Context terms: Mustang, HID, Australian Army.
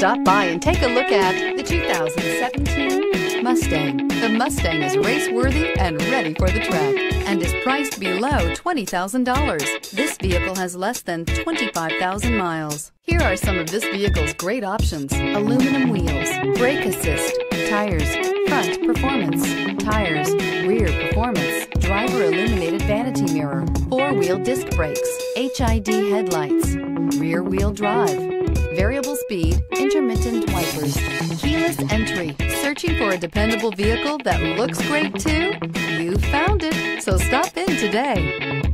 Stop by and take a look at the 2017 Mustang. The Mustang is race-worthy and ready for the track and is priced below $20,000. This vehicle has less than 25,000 miles. Here are some of this vehicle's great options: aluminum wheels, brake assist, tires, front performance, tires, rear performance, driver illuminated vanity mirror, four-wheel disc brakes, HID headlights, rear-wheel drive, variable speed, intermittent wipers, keyless entry. Searching for a dependable vehicle that looks great too? You found it, so stop in today.